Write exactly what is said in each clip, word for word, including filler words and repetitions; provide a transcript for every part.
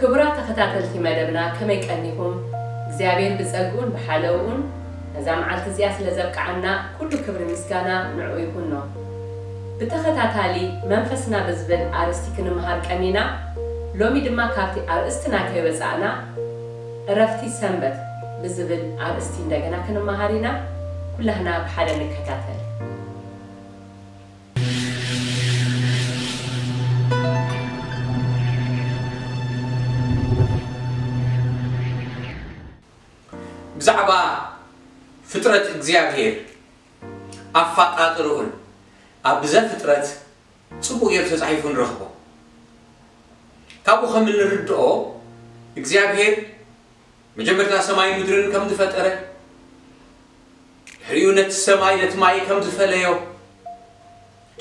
كبرات تختاتلتي مدبنا كميك أنيهم زابين بزقون بحلوون نزام على تزياس لزبك عنا كل كبر مسكانا نعويهنو بتختاتالي منفسنا بزبل أرستي كنمهار كأنينا لومي دما كابتي أرستنا كيوزعنا رفتي سنبت بزبل أرستي ندقنا كنمهارينا كلهنا بحالة نكتاتل بزعبا فترة إجزاءير أفقات رؤون أبزا فترة صبوا يرتز عيفون رخبو كابو خمل الردو إجزاءير مجمرة السماء مدرن كم دفترة حريونة السماء لتماي كم دفليو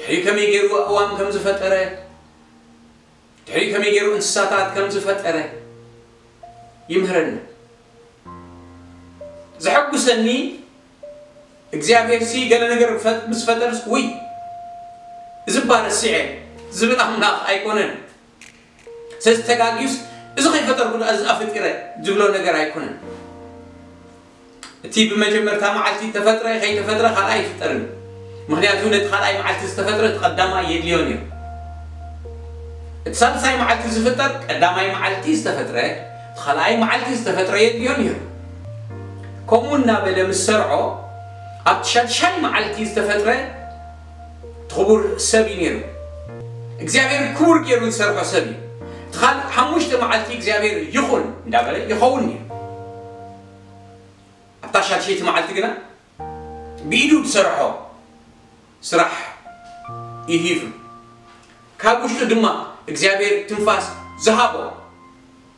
حري كم يجرو أقوام كم دفترة حري كم يجرو إنساتات كم دفترة يمهرن زحقو سني إجزاء سي قال نقرب فت مس فترس وي زبار السعر زبط أملاق أيكونن سستكاجيوس إذا خي فتر كن أز أفت إره جبلو نقر أيكونن تي بمجمر تام علتي تفترة خي تفترة خلاي فترن مهنياتو نتخلاي معلتي تفترة تقدمها يدليونيو تسالساي معلتي زفتر قدماي معلتي تفترة تخلاي معلتي تفترة يدليونيو كمونا بلا مسرعه أبتشات شاي معلتي استفترة تخبر سبي نيرو إجزاءير كور جيرو يسرعه سبي تخل حموشت معلتي إجزاءير يخون دابله يخونني أبتشات شيء معلتي قنا بيدو بسرعه سرح يهيفن كابوشت دماء إجزاءير تنفاس ذهبه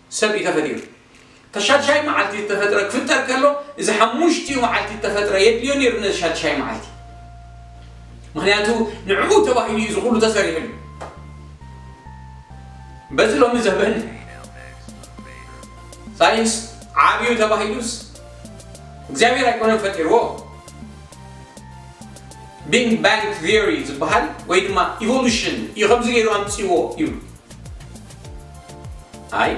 سبي تفدير تشات شاي معلتي التفترة كفتر كله إذا حموشتي معلتي التفترة يدليون يرنا شات شاي معلتي مهنياتو نعود تواهيل يزغلو تسريحن بزلو مزهبن ساينس عابيو تواهيلوس إجزاءير هيكونن فتيرو بينج بانج ثيوري تبهل ويدما إيفولوشن يخبزيرو أمتسيوو يو هاي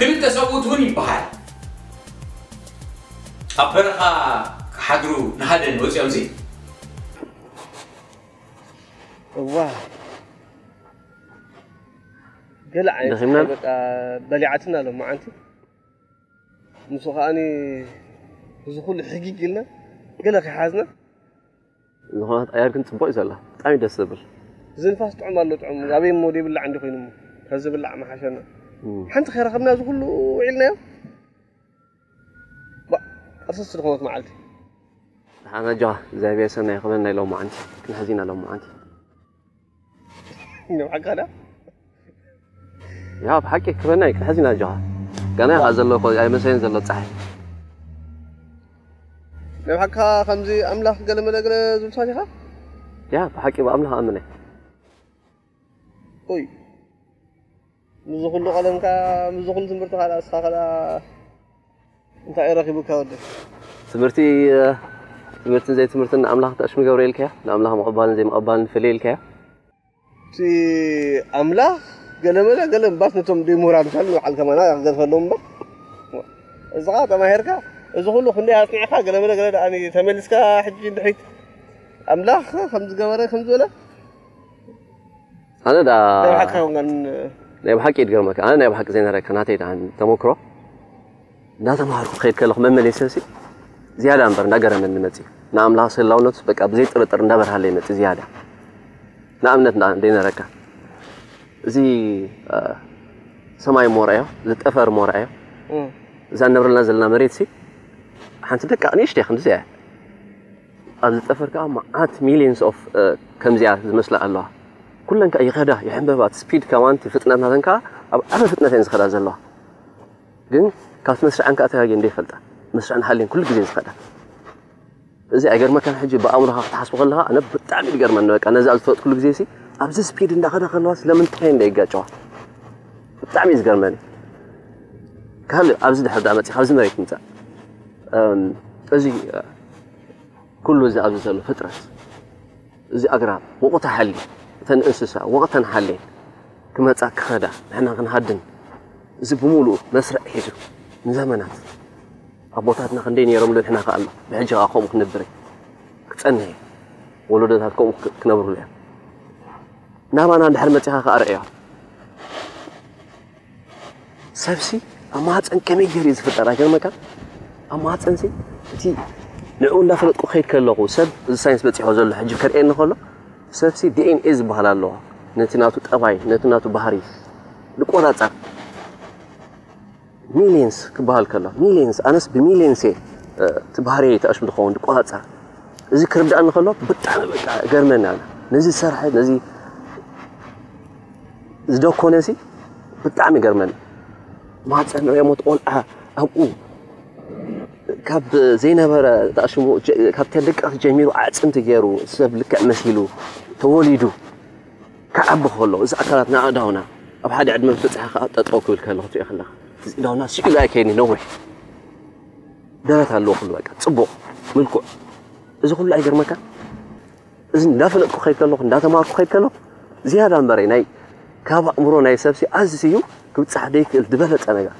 كل تسوّت هني بحال أبرها حضروا نهادن وش يمزي واه قلعة بلعتنا لهم معنتي مسخاني زخول حقيقي لنا قلق حازنا زخانات أيار كنت بويز الله تعمل السبل زين فاس تعمر له تعمر غبي مودي بالله عنده خينمو خذ بالله ما حشنا حنت خير خبنا زغلو وعلنا با أساس الخوض معلتي أنا جاه زي بيسنا يخبرنا لو ما عندي كل حزينة لو ما عندي نوع قنا يا بحكي خبرنا كل حزينة جاه قنا هذا اللي خو أي مسين زلوا تصحي نوع حكها خمسة أملاح قال ما نقدر زوجاتي خا يا بحكي وأملاح أمنه أوي مزخلو قلم كا مزخلو تمرتو على استخلا أنت أي رقيب كاودة تمرتي تمرتن زي تمرتن أملاح تأشم جوريل كيا أملاح مقبلن زي مقبلن فليل كيا تي أملاح قلم لا قلم بس نتوم دي مراد فلو على كمان أقدر فلوم بق زغات ما هيركا زخلو خلني هاتني خا قلم لا قلم أنا ثملس كا حجين دحيت أملاح خمس جواري خمس ولا أنا دا ده حكا وعن نبحكي يتجمعك أنا نبحكي زين هراك هناتي عن تموكرو نادا ما أعرف خير كله مهم ليسنسي زيادة أمبر نجرا من منتي نعم لا صل لونت بك أبزيت رتر نبر هالينت زيادة نعم نت نعم دينا ركا زي سماي مورعيو لتأفر مورعيو زين نبر نزلنا مريتسي حنتبدأ كأنيش تيخن زيادة لتأفر كام عات ميليونز أوف كم زيادة مثل الله كلن كأي غدا يحب بعد سبيد كمان تفتنا هذا كا أب أنا فتنا تنس خلاص الله جن كاس مسرع عنك أتاها جندي فلتا مسرع حالين كل جزء خدا زي أجر ما كان حجي بأمرها تحسب غلها أنا بتعمل أجر ما إنه أنا زعلت فوت كل جزء أبز سبيد إن دخل دخل ناس لمن تين دقيقة جوا بتعمل أجر ماني كهل أبز ده حد عملتي خبز مريك نتا أزي كله زي أبز زلوا فترة زي أجرام وقت حالي تن أسسا وقت حالي كما تأكد نحن غنهدن زبمولو نسرع حجو من زمانات أبوتاتنا خندين يرملو نحن قالنا بحجة أخوم كنبري كتأني ولودتها كوم كنبرو لها نعم أنا عند حرمتها خارقيا سبسي أما هاتن كم يجري زفت أراجل مكان أما هاتن سي تي نقول نفرط كخير كله سب الساينس بتي حوزل حجو كرئين نخلو سبسي دي إن إز بحال الله نتناتو تقوي نتناتو بحري لقوراتك ميلينز كبهال كله ميلينز أناس بميلينز تبهرية أشبه دخون دقواتها ذكر بدأ نخلو بتعمل جرمنا أنا نزي سرحة نزي زدوكون نزي بتعمل جرمنا ما تسألنا يا موت أول آه أبو كاب زينة برا تأشمو كاب تلك أخ جميل عاد أنت جارو سب لك مسيلو توليدو كأب خلو إذا أكلتنا عداونا أبحد عد من فتح خاطر تروك الكلام في خلا إذا الناس شكل لا كيني نوع درت على الوقت الواقع صبوا ملكوا إذا كل عجر مكان إذا دافن كخير كله داتا ما كخير كله زيادة مريناي كابا مرونا يسبسي أزيو كنت صحديك الدبلت أنا جا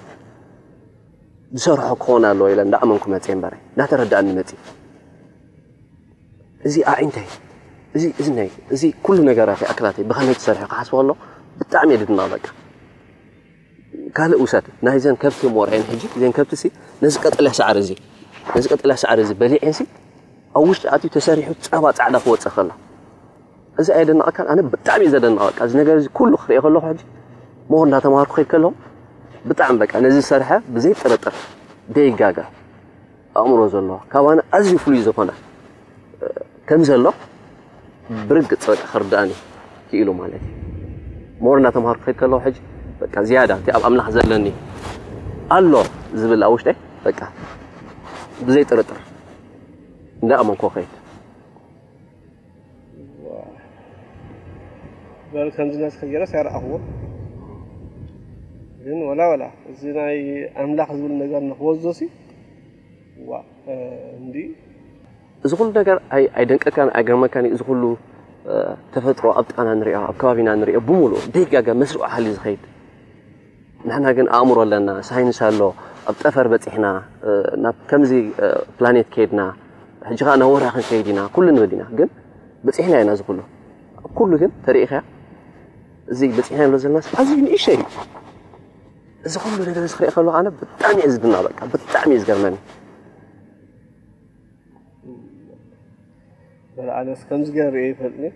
بسرعة قونا لو إلى ندعم منكم هتين بري لا ترد عن متي إذا أعنتي إذا إذا ناي إذا كل نجاراتي أكلاتي بخلني تسرع قاس والله بالتعمير الناضج قال أسد نايزن كبت مورعين حجي زين كبت سي نزقت له سعر زي نزقت له سعر زي بلي عيسي أو وش تعطي تساريح وتسابات على فوت سخلة إذا قاعد الناقل أنا بالتعمير زاد الناقل إذا نجار كله خير خلوا حجي ما هو ناتا ما خير كلهم بتعملك أنا زي سرحة بزي ترتر ديك جاجا أمر الله كمان أزي فلوس أنا تمزل له برقت صار خرداني كيلو مالتي مورنا تمهر خير كله حج بقى زيادة تأب أملاح زلني الله زبل أوش ده بقى بزيت رتر لا أمن كوخيت بقى خمس ناس خيرة سعر أقوى زين ولا ولا زيناي أملاح زبل نجار نخوض زوسي وعندي زغل نجار أي أي دنك كان أجر مكاني زغلو تفترو أبت أنا نريها أبكابينا نريها بمولو دقيقة مسروع حالي زخيد نحن هاجن أمر ولا لنا ساين شالو أبت أفر بت إحنا نب كمزي بلانيت كيدنا حجانا هو راخن كيدنا كلنا بدينا جن بس إحنا الناس كله كله جن تاريخها زي بس إحنا لازم الناس عايزين إيش شيء إذا كله ندرس خير خلو أنا بتعني إز بنابك بتعني إز جرماني على سكنز جاري فلني.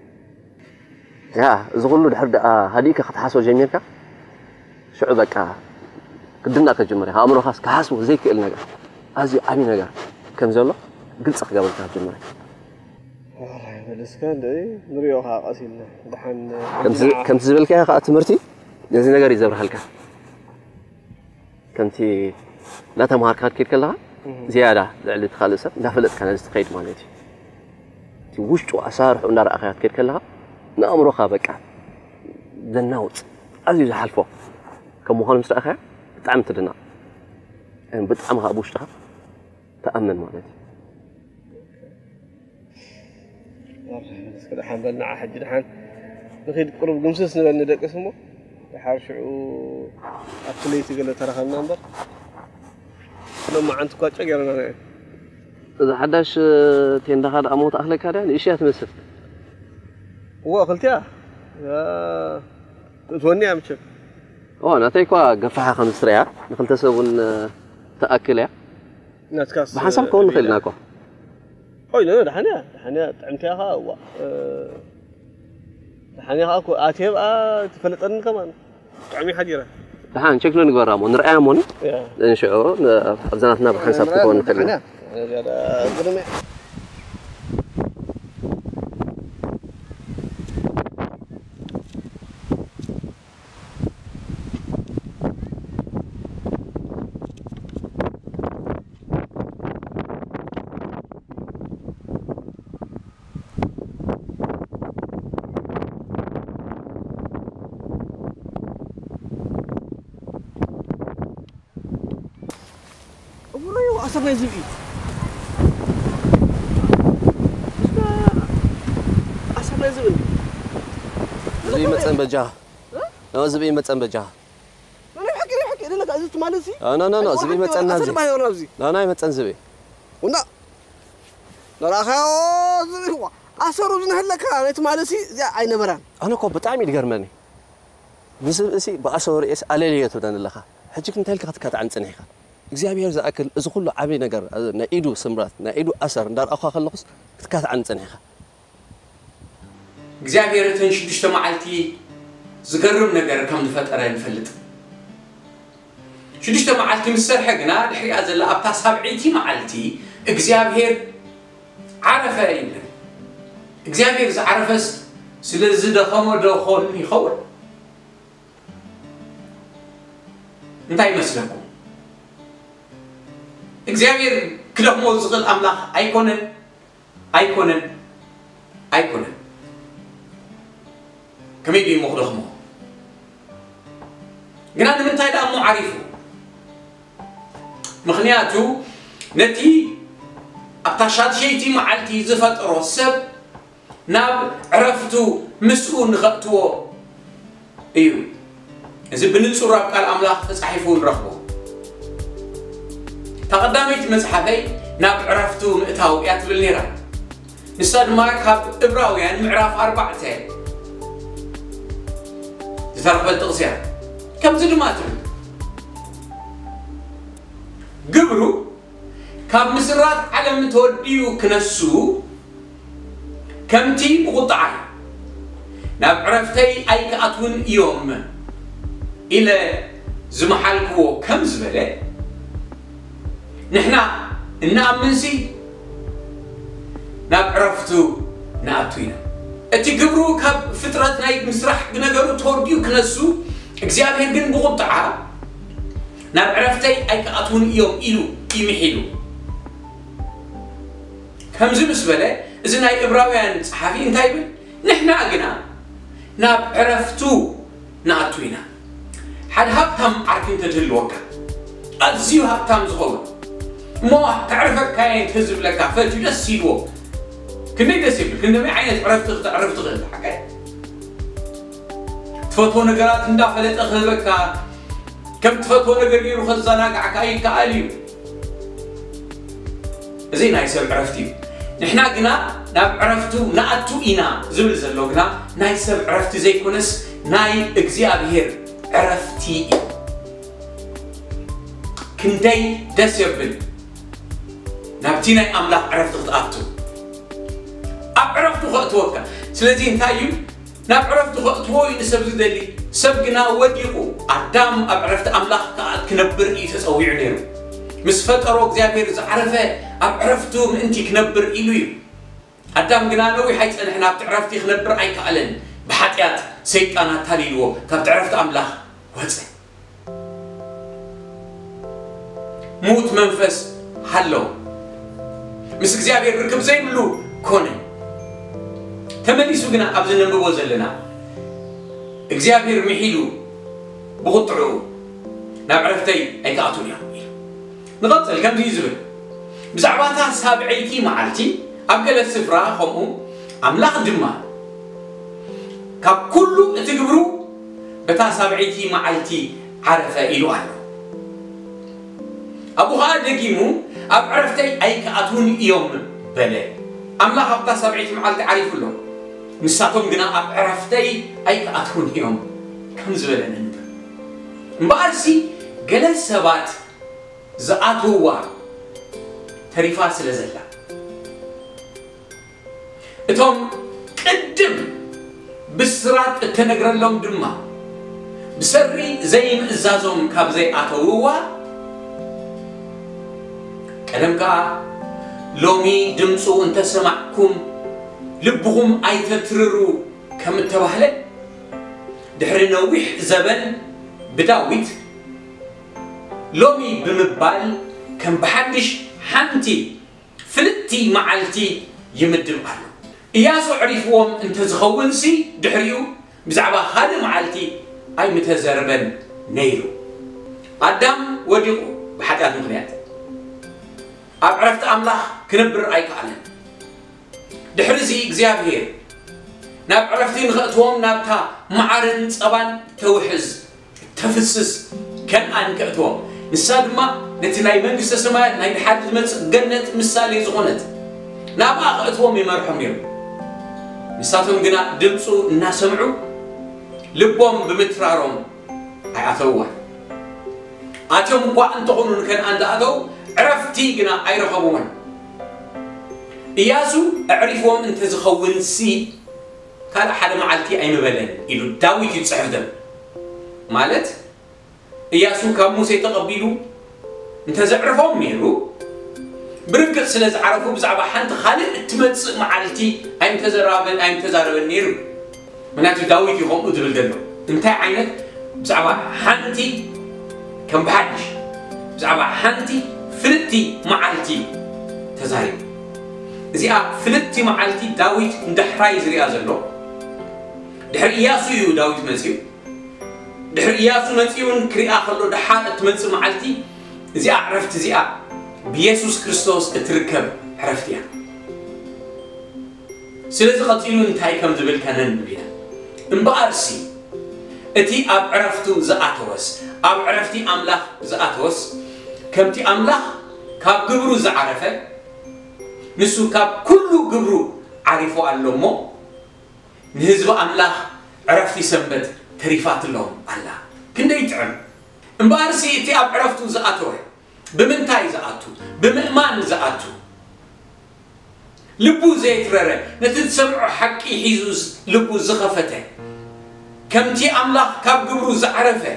يا زغلو الحرد آه هديك خد حاسو جميلك شعبك آه قدمنا كجمري هأمره خاص كحاسو زي كإلنا جا أزي أمين جا كم زلوا قلت صح قبل كجمري. والله بالسكان ده نريوها أصيلنا دحين. كم ز كم زبلك يا خات مرتي جزينا جاري زبر هالك. كم تي لا تمهار كات كير كلها زيادة اللي تخلصها نفلت كان استقيد مالتي. وش وأسارح ونرى أخيات كير كلها نأمر خابك دناوت أزيد حلفه كمهان مستر أخي بتعم تدنا يعني بتعمها أبوش تها تأمن معناتي الله حمد لنا أحد جدحان نخيد قرب قمسس نبني دك اسمه تحرشوا أكليتي قلت ترى خلنا ننظر لما عندك قاتش أجرنا إذا حداش تندخل أموت أهلك هذا إيش يتمسك؟ هو أخلتها؟ ااا توني عم تشوف؟ أوه نعطيك قفحة خمس ريال نخلت سوون تأكلها. نتكاس. بحسب كون نخلناكو. أوه لا لا دحنيا دحنيا عمتها هو ااا دحنيا أكو آتيب آ تفلتن كمان عمي حجرة. دحين شكله نقرأمو نرأموني. نشعو أبزانتنا بحسب كون نخلنا. هذا قدمي حسب ما يزيد حسب ما يزيد زي ما تنبجها لا زي ما تنبجها لا لا لا زبي ما تنازي لا لا ما تنزبي ونا لا خا زبي هو أسرو زنه لك أنا تمالسي زي عين بران أنا كوب بتعمل جرماني بس سي بأسرو إيش عليه تودن لك خا حجيك نتهل كات كات عن سنة خا إجزاء بيرز أكل إذا كله عبي نجر نعيدو سمرات نعيدو أسر دار أخا خلص كات عن سنة خا إجزاء بيرز تنشد اجتماعتي زجرم نجر كم دفعت أرين فلت شو دشت معلتي مسرحنا الحين هذا اللي أبتاع سبعيتي معلتي إجزابير عرفه إلنا إجزابير إذا عرفس سل زد خمر دو خول يخول نتاي مسلكم إجزابير كله موزغل أملاخ أيكونن أيكونن أيكونن كم يجي مخلوقهم جناد من تاي ده مو عارفه مخنياتو نتي أبتشات شيتي معلتي زفت رسب ناب عرفتو مسؤول نغطو أيو إذا بننسوا ربك الأملاح صحيفون رخو تقدمت مزحبي ناب عرفتو مئتاو ياتب النيران نستاد مارك هاب إبراويان معراف أربعتين تترقب التغسيان كم زدماتهم قبرو كاب مسرات على متوديو كنسو كمتي بقطعي ناب عرفتي أي كأتون يوم إلى زمحالكو كم زبالة نحنا الناب منسي ناب عرفتو نابتوينا أتي قبرو كاب فترات نايب مسرح نقرو توديو كنسو إكزيابهن بين بقطعة ناب عرفتي أي كأتون يوم إلو يمحيلو كمزي مسبلة إذن هاي إبراويان صحافي انتايبل نحنا أقنا ناب عرفتو ناتوينا حد هبتم عارفين تجلوكا أتزيو هبتم زغولا ما تعرفك كاين تهزب لك فتو جسيلو كنت تسيبل كنت ما عينت عرفت عرفت غير حكاية تفوتو نقرات ندافلت أخذبك كم تفوتو نقرير وخزاناك عكاين كأليو زين هاي سب عرفتي نحنا قلنا ناب عرفتو نأتو إنا زبل زلو قلنا ناي سب عرفتو زي كونس ناي إجزابير عرفتي كندي دس يبل نابتيناي أملاح عرفتو خطأتو أب عرفتو خطوكا سلازين تايو ناب عرفتو خطوي نسب زدلي سب قلنا وديقو عدام أب عرفت أملاح كنبر إيساس أو يعنيرو مسفترو إجزابير إذا عرفه أعرفتو من أنتي كنبر إلوي أدام جنانوي حيث أن إحنا بتعرفتي خنبر أي كألن بحتيات سيد أنا تاليلو كاب تعرفت أملاح وزن موت منفس حلو مسك زي أبي ركب زي ملو كونه تملي سوقنا أبزنا نبوز لنا إجزابير محيلو بقطعو نعرفتي أي كأتوني نغطس الكم دي زبل بزعباتها سابعيتي معلتي أبقى للسفرة خمهم أملاخ دمها كاب كله اتقبرو بتاع سابعيتي معلتي عرفة إلو أهلو أبوها دقيمو أب عرفتي أي كأتون يوم بلا أملاخ أبقى سابعيتي معلتي عرفوا لهم نساتهم قنا أب عرفتي أي كأتون يوم كم زبلا ننت مبارسي قلت سبات زعاتوا تريفات سلازلة اتهم قدم بسرات التنقر لهم دمه بسري زي مئزازهم كاب زي اتووا كلام كا لومي دمسو انت سمعكم لبهم اي تتررو كم التوهلة دحر نويح زبن بداويت لومي بمبال كم بحدش حمتي فلتي معلتي يمدم قالو إياسو عرفوهم انت زخونسي دحريو بزعبا هذا معلتي أي متزربن نيرو قدام وديقو بحاجات مغنيات أب عرفت أملاح كنبر أيك علم دحرزي إجزاء ناب عرفتين غأتهم نابتها معرن صبان توحز تفسس كان عن كأتهم الصدمة نتناي من قصة سماء نايد حد مت جنة مسالي زغنت ناب أقأتهم يمرحهم يوم نساتهم جنا دمسوا الناس سمعوا لبهم بمترارهم عثوا عتهم وأن تقولون كان عند أذو عرفتي جنا عيرخوا من إياسو عرفهم أنت زخون سي كان أحد معلتي أي مبلن إلو داويت يتصحف دم مالت إياسو كان موسى يتقبلو انت زعرفهم ميرو برقل سلز عرفو بزعبا حانت خالق التمتس معلتي أي متزرابن أي متزرابن نيرو مناتو داويت يخوم أدبل دلو انت عينك بزعبا حانتي كم بحدش بزعبا حانتي فلتي معلتي تزاري إذا فلتي معلتي داويت اندحرايز ريازلو دحر إياسو يو داويت منسيو دحر إياسو منسيون كري آخر له دحات تمنس معلتي زي عرفت زي بيسوس كريستوس اتركب عرفتيها سلسة قتيلو انتهي كم زبل كانن بينا انبارسي اتي أب عرفتو زأتوس أب عرفتي أملاح زأتوس كمتي أملاح كاب قبرو زعرفه نسو كاب كلو قبرو عرفو اللومو نهزب الله عرفتي سمت تريفات اللهم الله كندا يتعم مبارسي تي أب عرفتو زعتوه بمنتاي زعتو بمأمان زعتو لبو زيت رره نتسمع حكي حيزوز لبو زخفته كم تي أملاح كاب قبرو زعرفه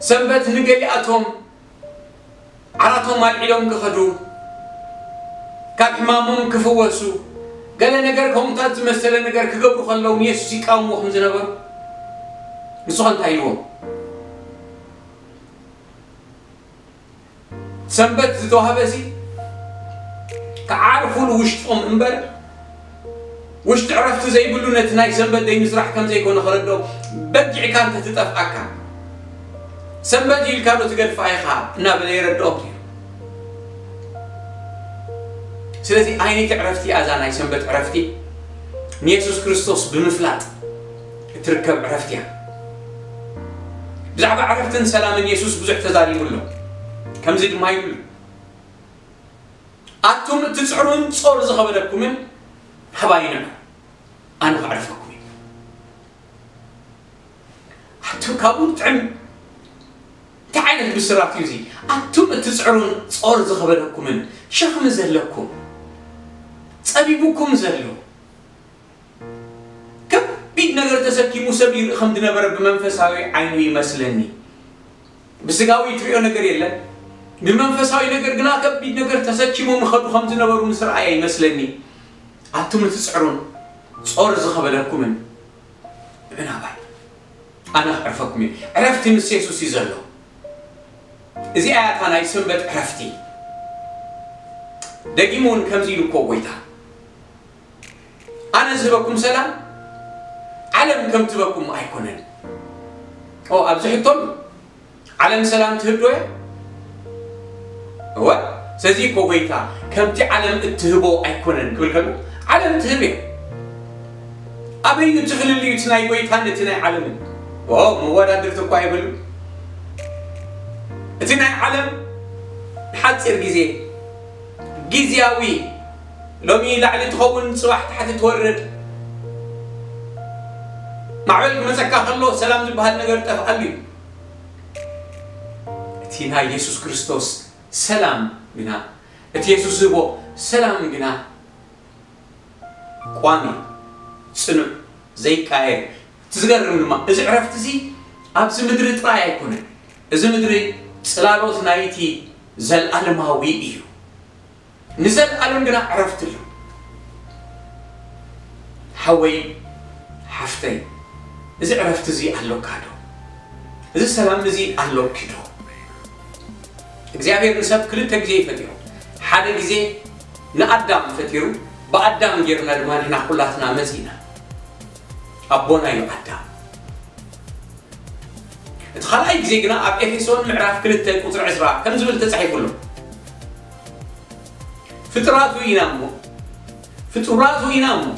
سنبت نجلياتهم عراتهم مالعلوم كخدو كحمامهم كفوسو قال أنا جركم تات مثلا أنا جرك جبرو خلهم يسوسي كام وهم زنبر نسخن تايلوم سنبت ذوها بزي كعرفوا الوش أم إمبر وش تعرفتوا زي بلو نتناي سنبت ده مزرح كم زي كون خردو بدي كان تتطف أكان سنبت يل كانوا تقدر فايقها نابلي ردوبي سلازي عينك عرفتي أذاني سنبت عرفتي يسوع كريستوس بمفلات تركب عرفتيها بزعبة عرفت إن سلام يسوع بزح تزاري يقول له كم زيد ما يقول أنتم تسعرون صور زخبركم من حباينا أنا أعرفكم أنتم كابون تعم تعالوا بسرعة يوزي أنتم تسعرون صور زخبركم من شخم زلكم صبيبكم زلوا كم بيد نجر تسكي مسبير خمدنا برب منفساوي عينو يمسلني بسقاوي تريو نجر يلا بمنفساوي نجر قنا كم بيد نجر تسكي مو مخدو خمدنا برو مسرع يمسلني أنتم تسعرون صارز خبركم من من هباي أنا أعرفكم عرفتي من سيسوسي زلوا إذا أعرف أنا يسمبت عرفتي دقيمون كم زيلو كويتا أنا زبكم سلام علم كم تبكم أيكونن أو أبزحكم علم سلام تهبوه هو سذي كويتا كم تعلم التهبو أيكونن كل كم علم تهبه أبي يتخيل اللي يتناي كويتا نتناي علم واو مو هذا درتو كايبلو نتناي علم حد سير جزيء جزياوي لومي لعلي تخون صباح تحت تورد معبل مسكا خلو سلام زبها النجر تفعلي اتينا يسوع كريستوس سلام بنا ات يسوع زبو سلام بنا قوامي سنو زي كاير تزغرم لما اذا عرفت زي ابز مدري طراي يكون اذا مدري سلالوت نايتي زل الماوي ايو نزل ألونجنا عرفت له حوي حفتي إذا عرفت زي ألو كادو إذا سلام زي ألو كيدو إخزاعي نسب كل تجزي فتيرو حد جزي نقدم فتيرو بقدم جرنا دماني نحولاتنا مزينا أبونا يقدم تخلعي جزينا أب إفسون معرف كل تج وتر عزرا كم زول تسعي كله فترات وينامو فترات وينامو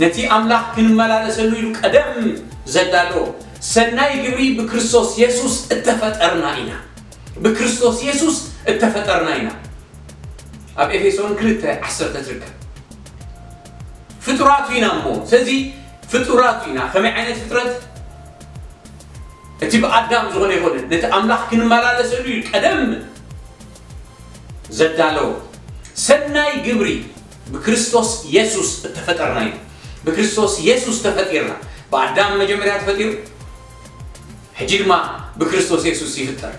نتي أملاح كن ملا نسلو يقدم زدالو سناي جبري بكريستوس يسوس اتفت أرناينا بكريستوس يسوس اتفت أرناينا أب إفسون كل تج عسر تترك فترات وينامو سذي فترات وينا خم عينت فترات تبقى أدم زغني هون نت أملاح كن ملا لسلوي قدم زدالو سناي جبري بكريستوس يسوس تفترنا بكريستوس يسوس تفترنا بعدام ما جمرات فتير حجير ما بكريستوس يسوس يفتر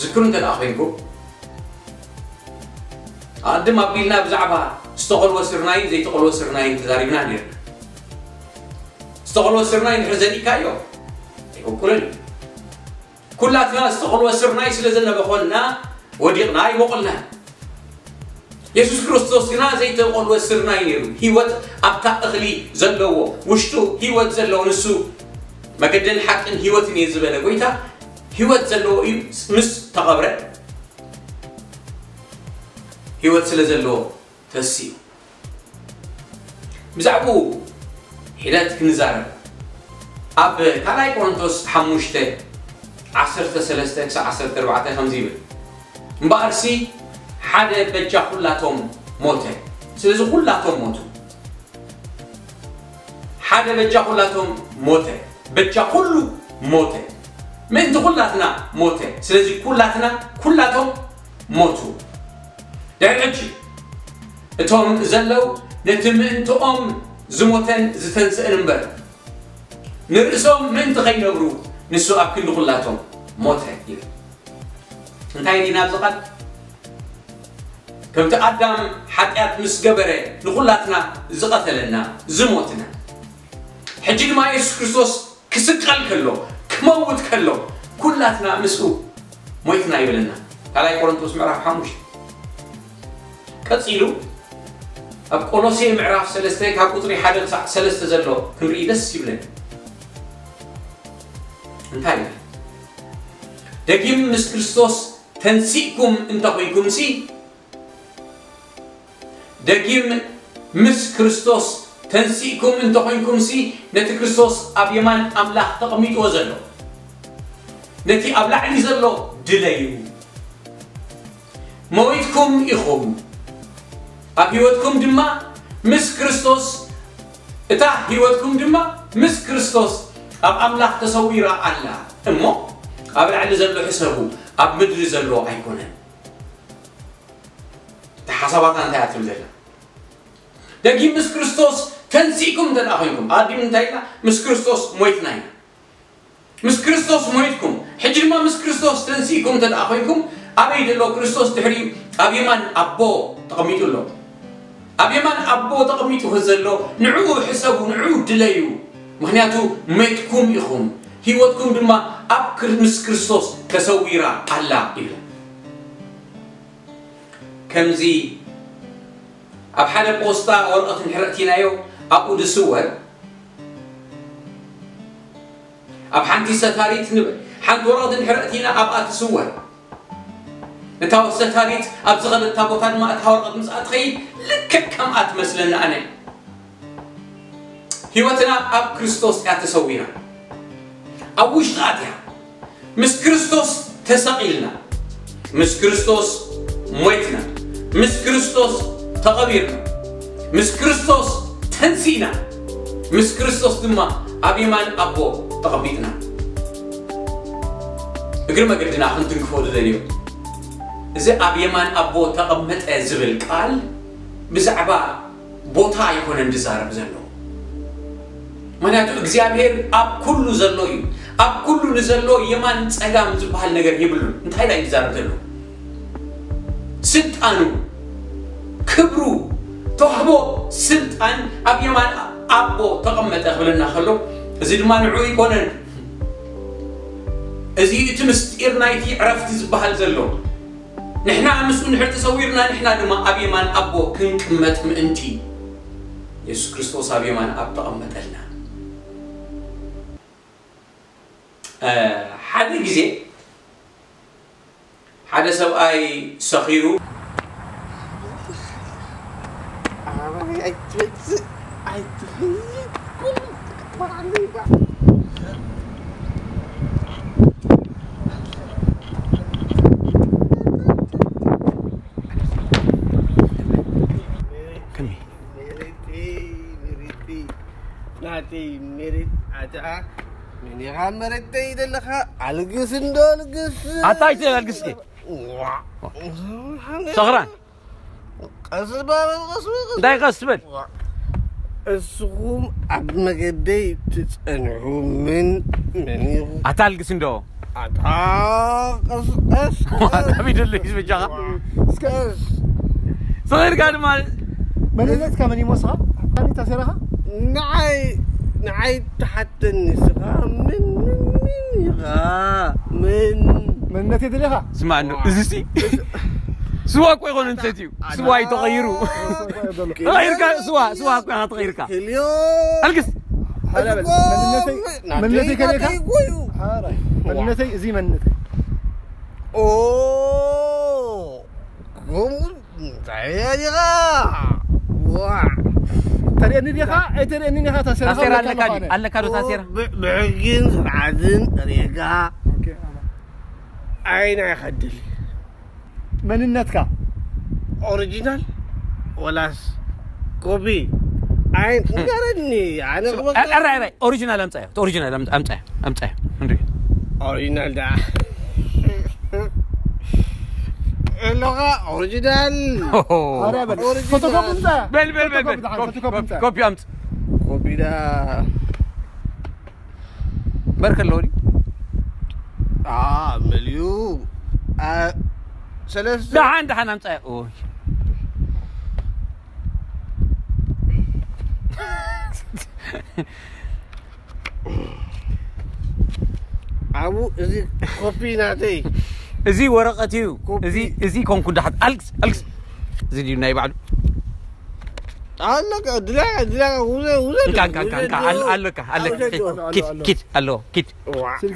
ذكرون تلاقينكو أدم أبيلنا بزعبها استقل وسرناي زي تقل وسرناي تدارينا نير استقل وسرناي نحزني كايو وكلنا كلنا الناس تقولوا سرنا يسلزلنا بخولنا وديقنا يمقلنا يسوع كريستوس هنا زي تقولوا سرنا ينيرو هيوت أبتأغلي زلوا وشتو هيوت زلوا نسوا ما قدرنا حق إن هيوت نيزبنا قويته هيوت زلوا نس تقبره هيوت سلزلوا تسيو مزعبو حلاتك نزارب أب كلاي كونتوس حموشته عصر تسلسته كسر عصر تروعته خمزيبه مبارسي حدا بجا خلاتهم موته سلزو خلاتهم موته حدا بجا خلاتهم موته بجا خلو موته من تخلاتنا موته سلزو كلاتنا كلاتهم موتو دعجي اتهم زلوا نتمنتهم زموتن زتنسئن بر نرسم من تغير برو نسوا أكل خلاتهم موت هكير. انتهينا نازقات كم تقدم حتى مسجبرة نخلاتنا زقتلنا زموتنا. حجي ما يسوع كريستوس كسقل كله كموت كله كلاتنا مسؤول موتنا يبلنا. هلا يقولون توس معرف حموش كتيلو. أبقولوسي معرف سلستيك هكوتري حدث سلست زلوا كنريد السيبلنا. انتهي. دقيم مس كريستوس تنسيكم انتهيكم سي. دقيم مس كريستوس تنسيكم انتهيكم سي. نت كريستوس أبيمان أملاح تقميت وزلو. نتي أبلاح نزلو دليو. مويتكم إخوم. أبيوتكم دما مس كريستوس. إتا هيوتكم دما مس كريستوس. أب أملاح تصويره على إمه أب العلي زلوا حسابه أب مدري زلوا أيقونه تحسبات أنت هتمزله دقي مس كريستوس تنسيكم ده أخيكم عادي من تايلا مس كريستوس مويتنا مس كريستوس مويتكم حجر ما مس كريستوس تنسيكم ده أخيكم أبي دلوا كريستوس تحريم أبي من أبو تقميته له أبي من أبو تقميته هزله نعو حسابه نعو دليو مخنياتو ميتكم يخون هيوتكم بما اب مس كريستوس تسويرا الله يبل كمزي اب حدا بوستا ورقه حرقتينايو ابو دسور اب حنتي ستاريت نبل حد ورقه حرقتينا اب اتسور نتاو ستاريت اب زغل تابوتان ما اتورقه مس اتخيل لك كم اتمسلنا انا هيوتنا أب كريستوس أتسوينا أوش غادية مس كريستوس تسقيلنا مس كريستوس موتنا مس كريستوس تغبيرنا مس كريستوس تنسينا مس كريستوس دما أبي من أبو تغبيتنا أقول ما قلتنا خلنا تنقفوه دليل إذا أبي من أبو تغمت أزبل قال بزعبا بوتا يكون انجزار بزنو مناتو إخزابير أب كله زلوي أب كله نزلوي يمان سلام زبال نجار يبلون انتهي لا يزار زلوا سلطانو كبرو تهبو سلطان ابي يمان ابو تقمت اخبلنا خلو ازي دما نعو يكونن ازي تمستير نايتي عرفتي زبحال زلو نحنا امسون حر تصويرنا نحنا دما ابي يمان ابو كنقمت منتي يسوع كريستوس ابي يمان اب تقمتلنا أه حد غزي حد سباي سخيرو I did it. I did it. Come on. Come here. Meriti, meriti. Nati merit aja. Menihan meriti dah lah. Algisin dah algisin. Atai je algiski. Sokran. قصبة قصبة داي قصبة السقوم عبد مجدي تتنعو من مني عتال قسندو عتال قص قص هذا بيدل إيش بجاه سكاس صغير قال مال مالك كماني مصاب كماني تسرها نعي نعي تحت النسخة من من غا من من نتيجة لها اسمع إنه زسي سوا كوي غنون تاتيو سوا يتغيروا غيرك سوا سوا كوي هتغيرك القس هلا بس من نتي كليك من نتي زي من نتي اوه قوم تعيا يغا وا ترى اني يغا ترى اني يغا تسير تسير لك لك تسير بعين عدن ريقا عين يخدل مننتك اوريجينال ولا كوبي عين تقرني انا ارى ارى اوريجينال امتى اوريجينال امتى امتى امتى اوريجينال ده اللغه اوريجينال ارى بال بال بال كوبي امتى كوبي ده بركه اللوري اه مليون لا عند حنا نمتع اوه عو ازي كوبي ناتي ازي ورقتي ازي ازي كون كنت حد الكس الكس زيد يناي بعد علق ادلا ادلا ولا ولا كان كان كان علق علق كيت كيت الو كيت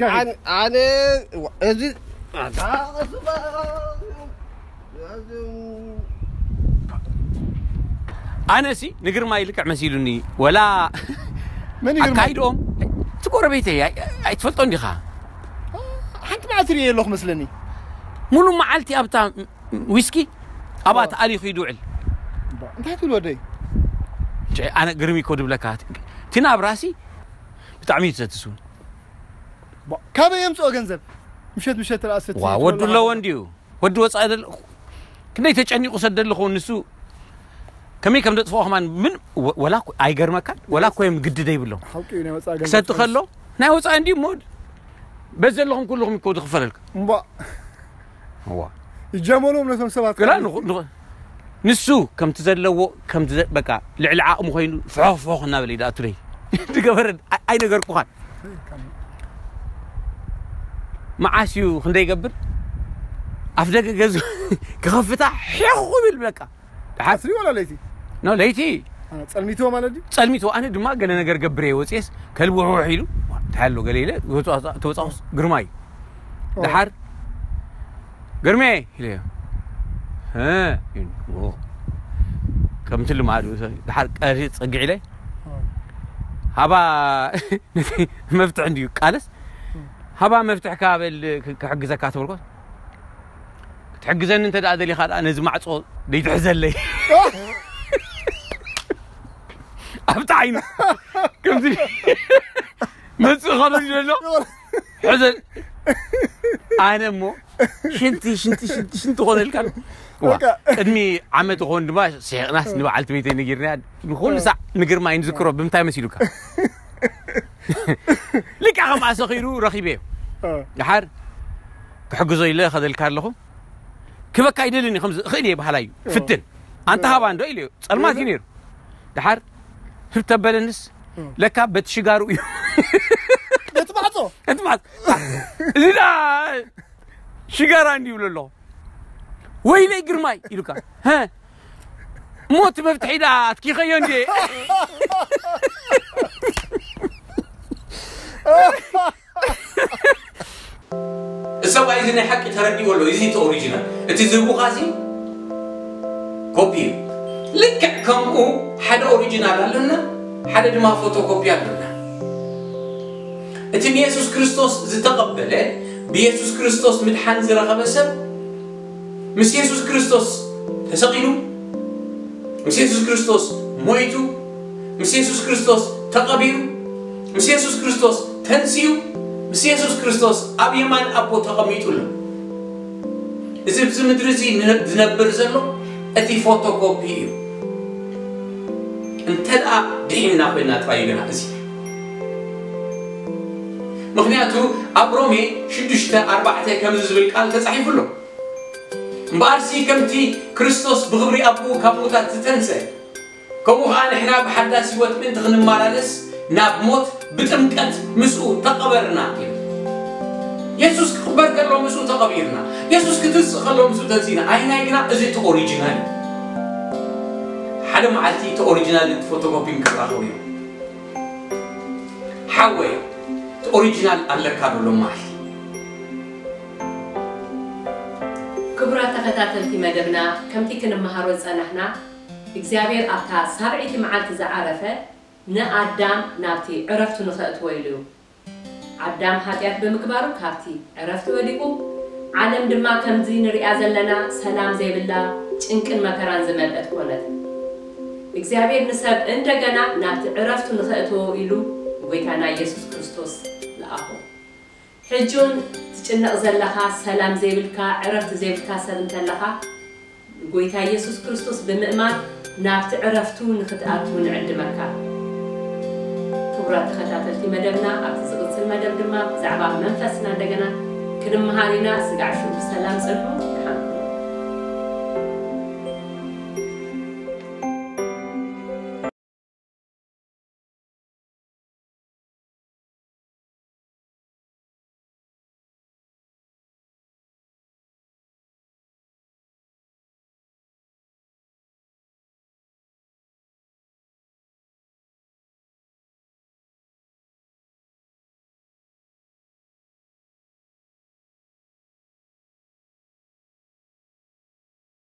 انا انا ازي أنا سي نقر ما يلك عمسيلوني ولا أكايدهم تقول ربيتي أي تفلتون دخا حنت ما أتري لخ مثلني منو ما علتي أبتا ويسكي أبا تعالي في دوعل أنت هتقول ودي أنا قرمي كود بلاكات تنا براسي بتعميد ستسون كم يمسو أجنزب مشيت مشيت الأسد واو ودو لو أنديو ودو أصعد كنيت أجعني قصد لخون نسو كمي كم دفعه من من ولا أيجر مكان ولا كويم قد دايبلو كسرت خلوا ناوس عندي مود بس لهم كلهم يكون خفرلك مبا هو يجملهم لهم سبعة لا نغ نسو كم تزلوا كم تزل بكا العلاقة مخين فعه فعه نابلي لا تري تقبل أي نجار كوخان معاشيو خندي قبر أفدك جزء كخفته حيو بالبكا حاسري ولا ليتي؟ نو ليتي أنا تسلميتو مالدي؟ تسلميتو أنا دماغ قال أنا قرقب بريوس يس كلبو هو حلو تحلو قليلة توصوص قرماي دحر قرماي ليه؟ ها أوه كم تلو معاد دحر قاري تصقع لي هبا مفتح عندي قالس هبا مفتح كابل حق زكاة بالقوس تحجزني أنت هذا اللي خال أنا زمعت صوت لي تحزن لي أبتعين كم زي ما تخرج لنا حزن أنا مو شنتي شنتي شنتي شنتي غون الكلام أدمي عم تغون دماش سير ناس نبغى على تميتين نجرنا نقول ساعة نجر ما ينذكره بمتى مسيلوك لك عم عسخيرو رخيبه يا حار حجزوا إليه هذا الكار لهم كيف كايدلني خمسة خليه بحلايو فتن أنت هوا عنده إليه ألماس ينير دحر هرتبلنس لك بتشجارو أنت بعضه أنت بعض لا شجاراني ولا لا وين يجر ماي يلوكا ها موت مفتحي لا كي خيوني السبب إذا حكي تردي ولا إذا توريجينال تزبو قاسي كوبي لك كمو حدا أوريجينال لنا حدا ما فوتو كوبي لنا أتم يسوع كريستوس إذا تقبله بيسوع كريستوس متحن زرقة بس مس يسوع كريستوس تسقينه مس يسوع كريستوس مويتو مس يسوع كريستوس تقبله مس يسوع كريستوس تنسيو مسيح كريستوس أبي يمان أبو تقاميت ولا إذا بزمدرزي نبرزلو أتي فوتوكوبي أنت لا ديننا بيننا ترايجنا هذي مخنياتو أبرومي شدشت أربعة كم زبل قال تصحيح له مبارسي كمتي كريستوس بغبري أبو كموتات تتنسى كمو خان إحنا بحداثي وتمنت غنم مالالس نابموت بتمكت مسؤول تقبرنا يسوس كبر كله مسؤول تقبيرنا يسوس كتس خلوا مسؤول تنسينا أين هيجنا إزاي توريجينال حدا معلتي توريجينال فوتوكوبي مكررهوي حوي توريجينال الله كارلو ماي كبرات تقتاتل في مدبنا كم تكن المهارات أنحنا إجزاءير أبتاع سبعة معلت زعرفة نا آدم ناتي عرفتو نخلت ويلو آدم حاتيات بمكبارو كارتي عرفتو وليكو عالم دما كم زين رئازا لنا سلام زي بالله إنكن ما كران زمن أتكونت إكزابير نسب إندقنا ناتي عرفتو نخلت ويلو ويتانا يسوس كريستوس لأخو حجون تجنق زلها سلام زي بالكا عرفت زي بالكا سلمت لها ويتا يسوس كريستوس بمئمار ناتي عرفتو نخلتو نعد مكا كبرات خاتاتلتي مدبنا أبتسقط المدب دما زعبا منفسنا دقنا كنم هارينا سقعشو بسلام صلحو